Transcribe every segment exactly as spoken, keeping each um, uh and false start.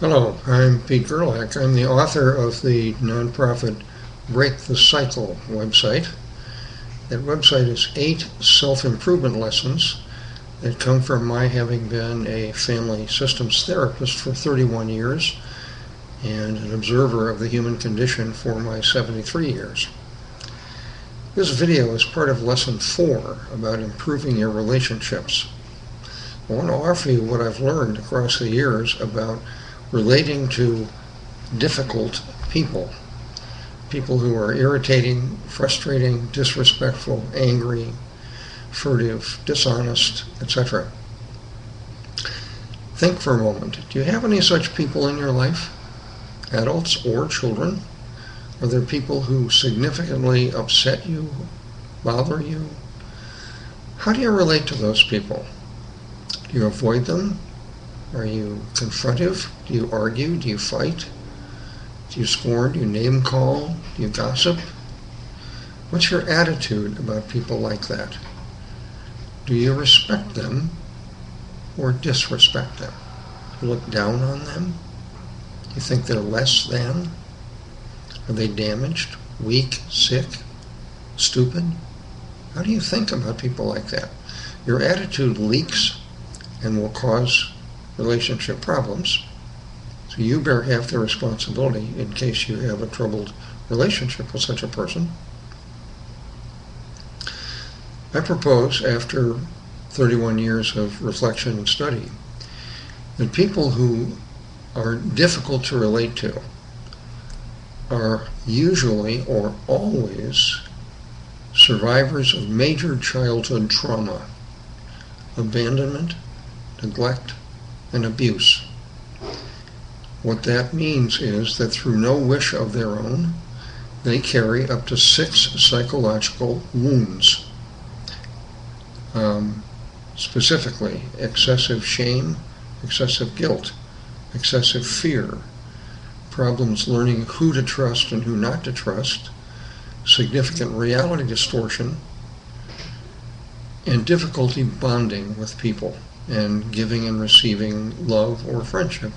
Hello, I'm Pete Gerlach. I'm the author of the nonprofit Break the Cycle website. That website is eight self-improvement lessons that come from my having been a family systems therapist for thirty-one years and an observer of the human condition for my seventy-three years. This video is part of lesson four about improving your relationships. I want to offer you what I've learned across the years about relating to difficult people, people who are irritating, frustrating, disrespectful, angry, furtive, dishonest, et cetera. Think for a moment. Do you have any such people in your life? Adults or children? Are there people who significantly upset you, bother you? How do you relate to those people? Do you avoid them? Are you confrontive? Do you argue? Do you fight? Do you scorn? Do you name call? Do you gossip? What's your attitude about people like that? Do you respect them or disrespect them? Do you look down on them? Do you think they're less than? Are they damaged, weak, sick, stupid? How do you think about people like that? Your attitude leaks and will cause relationship problems. So you better have the responsibility in case you have a troubled relationship with such a person. I propose, after thirty-one years of reflection and study, that people who are difficult to relate to are usually or always survivors of major childhood trauma, abandonment, neglect, and abuse. What that means is that through no wish of their own, they carry up to six psychological wounds. Um, specifically, excessive shame, excessive guilt, excessive fear, problems learning who to trust and who not to trust, significant reality distortion, and difficulty bonding with people and giving and receiving love or friendship.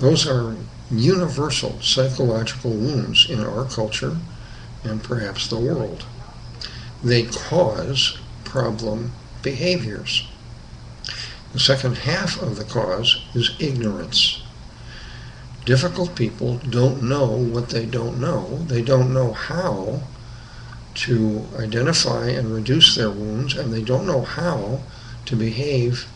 Those are universal psychological wounds in our culture and perhaps the world. They cause problem behaviors. The second half of the cause is ignorance. Difficult people don't know what they don't know. They don't know how to identify and reduce their wounds, and they don't know how to behave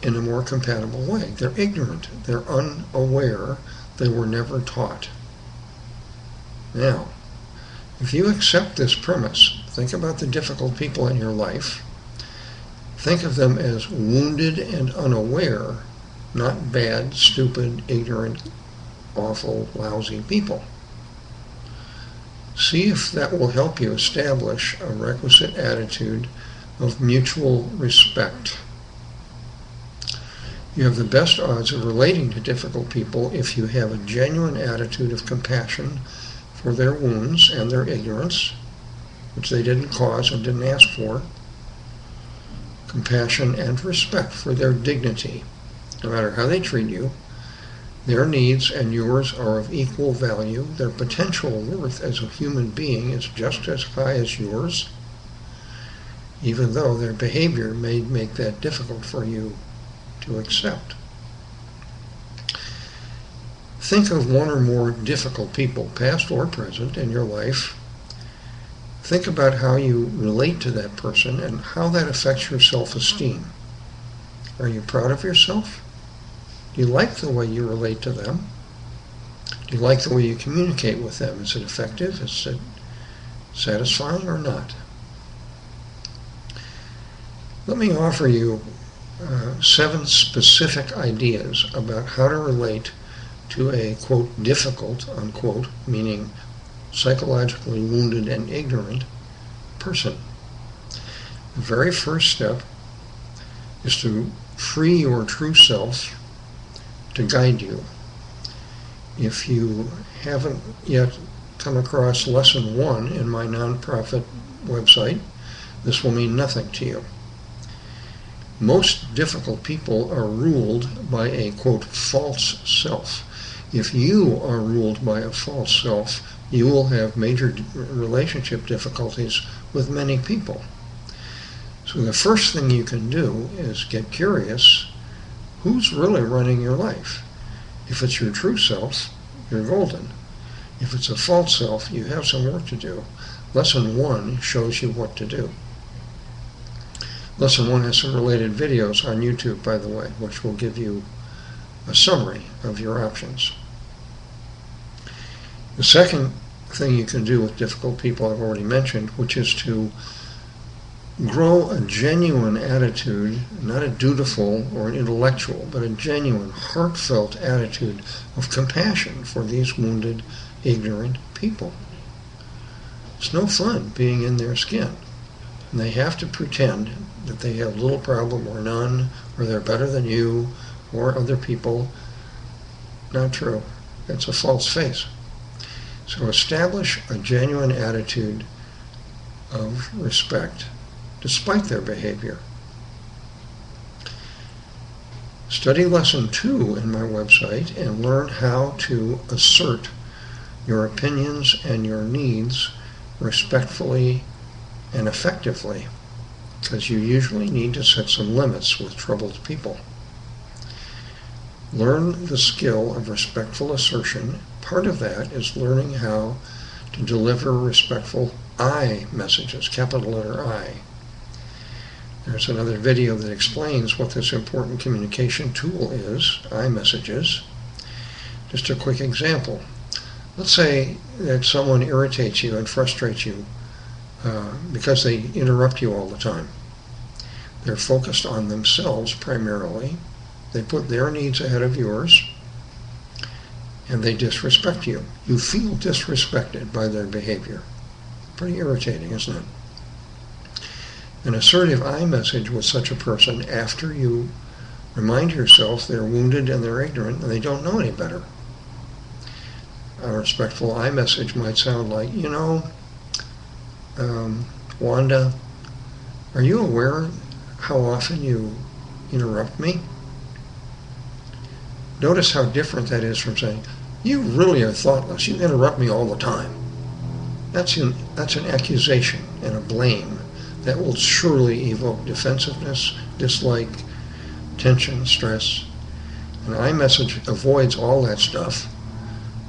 in a more compatible way. They're ignorant. They're unaware. They were never taught. Now, if you accept this premise, think about the difficult people in your life. Think of them as wounded and unaware, not bad, stupid, ignorant, awful, lousy people. See if that will help you establish a requisite attitude of mutual respect. You have the best odds of relating to difficult people if you have a genuine attitude of compassion for their wounds and their ignorance, which they didn't cause and didn't ask for, compassion and respect for their dignity. No matter how they treat you, their needs and yours are of equal value. Their potential worth as a human being is just as high as yours, even though their behavior may make that difficult for you to accept. Think of one or more difficult people, past or present, in your life. Think about how you relate to that person and how that affects your self-esteem. Are you proud of yourself? Do you like the way you relate to them? Do you like the way you communicate with them? Is it effective? Is it satisfying or not? Let me offer you uh, seven specific ideas about how to relate to a, quote, difficult, unquote, meaning psychologically wounded and ignorant person. The very first step is to free your true self to guide you. If you haven't yet come across lesson one in my nonprofit website, this will mean nothing to you. most difficult people are ruled by a, quote, false self. If you are ruled by a false self, you will have major relationship difficulties with many people. So the first thing you can do is get curious, who's really running your life? If it's your true self, you're golden. If it's a false self, you have some work to do. Lesson one shows you what to do. Lesson one has some related videos on YouTube, by the way, which will give you a summary of your options. The second thing you can do with difficult people I've already mentioned, which is to grow a genuine attitude, not a dutiful or an intellectual, but a genuine, heartfelt attitude of compassion for these wounded, ignorant people. It's no fun being in their skin. And they have to pretend that they have little problem or none, or they're better than you or other people. Not true. It's a false face. So establish a genuine attitude of respect despite their behavior. Study lesson two in my website and learn how to assert your opinions and your needs respectfully and effectively, because you usually need to set some limits with troubled people. Learn the skill of respectful assertion. Part of that is learning how to deliver respectful I messages, capital letter I. There's another video that explains what this important communication tool is, I messages. Just a quick example. Let's say that someone irritates you and frustrates you uh, because they interrupt you all the time. They're focused on themselves primarily. They put their needs ahead of yours, and they disrespect you. You feel disrespected by their behavior. Pretty irritating, isn't it? An assertive I message with such a person after you remind yourself they're wounded and they're ignorant and they don't know any better. A respectful I message might sound like, you know, um, Wanda, are you aware how often you interrupt me? Notice how different that is from saying, you really are thoughtless, you interrupt me all the time. That's an, that's an accusation and a blame that will surely evoke defensiveness, dislike, tension, stress. An I message avoids all that stuff,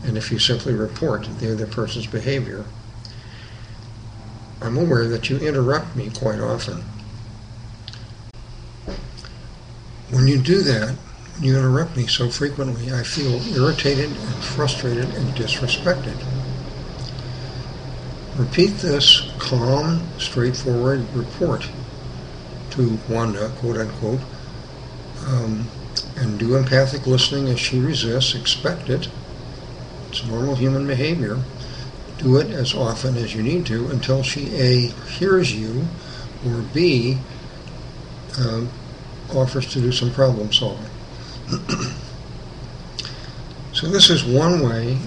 and if you simply report the other person's behavior, I'm aware that you interrupt me quite often. When you do that, you interrupt me so frequently, I feel irritated and frustrated and disrespected. Repeat this calm, straightforward report to Wanda, quote unquote, um, and do empathic listening as she resists. Expect it. It's normal human behavior. Do it as often as you need to until she A, hears you, or B, um, offers to do some problem solving. So this is one way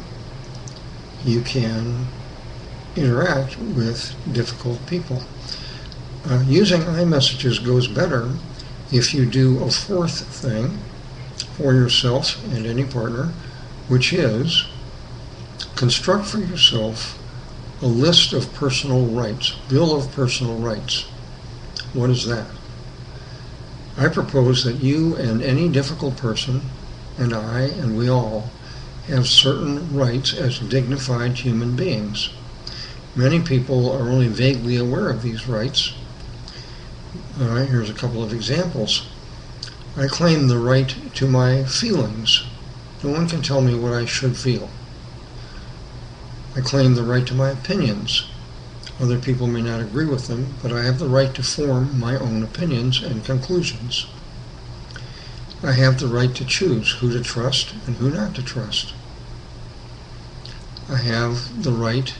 you can interact with difficult people. Uh, using I messages goes better if you do a fourth thing for yourself and any partner, which is construct for yourself a list of personal rights, bill of personal rights. What is that? I propose that you and any difficult person, and I and we all, have certain rights as dignified human beings. Many people are only vaguely aware of these rights. All right, here's a couple of examples. I claim the right to my feelings. No one can tell me what I should feel. I claim the right to my opinions. Other people may not agree with them, but I have the right to form my own opinions and conclusions. I have the right to choose who to trust and who not to trust. I have the right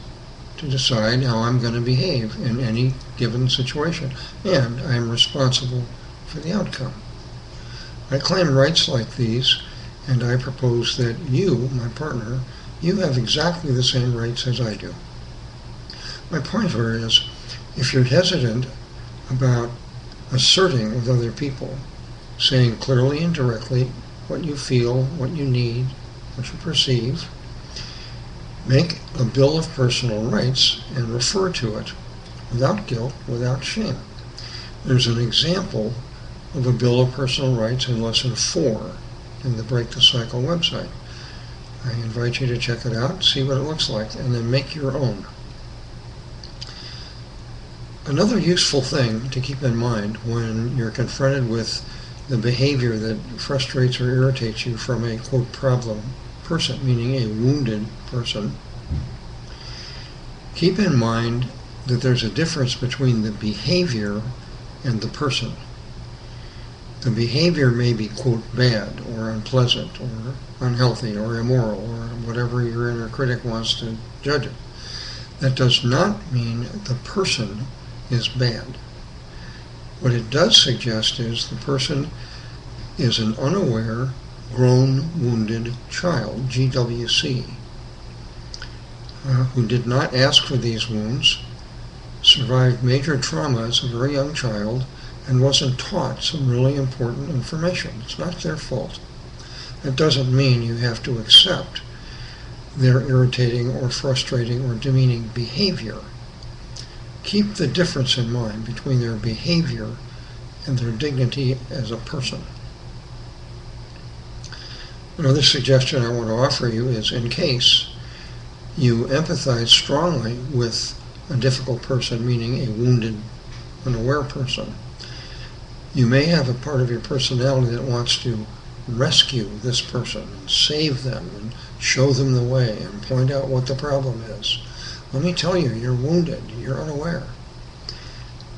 to decide how I'm going to behave in any given situation, and I am responsible for the outcome. I claim rights like these, and I propose that you, my partner, you have exactly the same rights as I do. My point here is, if you're hesitant about asserting with other people, saying clearly and directly what you feel, what you need, what you perceive. Make a bill of personal rights and refer to it without guilt, without shame. There's an example of a bill of personal rights in lesson four in the Break the Cycle website. I invite you to check it out, see what it looks like, and then make your own. Another useful thing to keep in mind when you're confronted with the behavior that frustrates or irritates you from a, quote, problem person, meaning a wounded person, keep in mind that there's a difference between the behavior and the person. The behavior may be, quote, bad or unpleasant or unhealthy or immoral or whatever your inner critic wants to judge it. That does not mean the person is bad. What it does suggest is the person is an unaware, grown, wounded child, G W C, uh, who did not ask for these wounds, survived major trauma as a very young child, and wasn't taught some really important information. It's not their fault. That doesn't mean you have to accept their irritating or frustrating or demeaning behavior. Keep the difference in mind between their behavior and their dignity as a person. Another suggestion I want to offer you is, in case you empathize strongly with a difficult person, meaning a wounded, unaware person, you may have a part of your personality that wants to rescue this person and save them and show them the way and point out what the problem is. Let me tell you, you're wounded, you're unaware.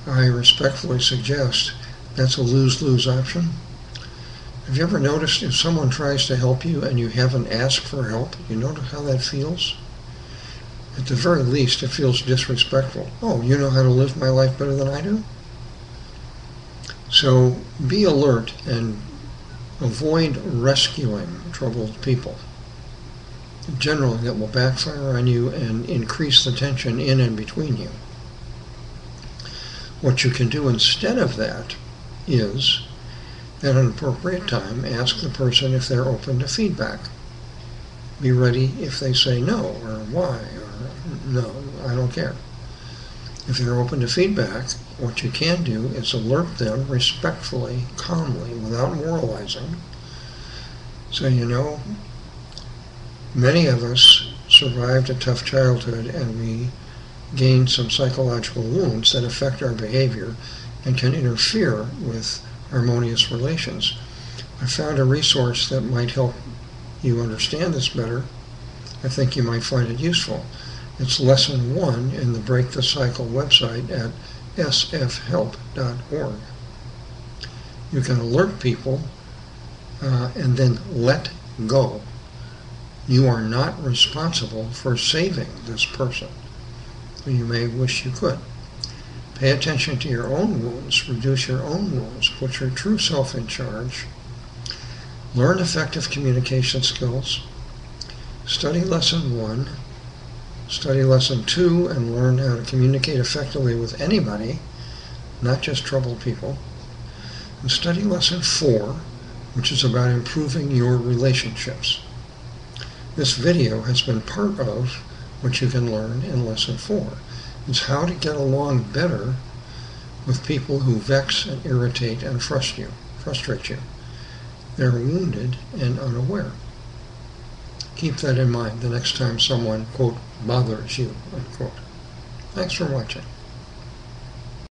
I respectfully suggest that's a lose-lose option. Have you ever noticed if someone tries to help you and you haven't asked for help, you notice how that feels? At the very least, it feels disrespectful. Oh, you know how to live my life better than I do? So be alert and avoid rescuing troubled people. Generally, that will backfire on you and increase the tension in and between you. What you can do instead of that is, at an appropriate time, ask the person if they're open to feedback. Be ready if they say no, or why, or no, I don't care. If they're open to feedback, what you can do is alert them respectfully, calmly, without moralizing. So, you know, many of us survived a tough childhood and we gained some psychological wounds that affect our behavior and can interfere with harmonious relations. I found a resource that might help you understand this better. I think you might find it useful. It's lesson one in the Break the Cycle website at S F help dot org. You can alert people uh, and then let go. You are not responsible for saving this person. You may wish you could. Pay attention to your own wounds, reduce your own wounds, put your true self in charge, learn effective communication skills, study lesson one, study lesson two, and learn how to communicate effectively with anybody, not just troubled people. And study lesson four, which is about improving your relationships. This video has been part of what you can learn in lesson four. It's how to get along better with people who vex and irritate and frustrate you. Frustrate you. They're wounded and unaware. Keep that in mind the next time someone, quote, bothers you, unquote. Thanks for watching.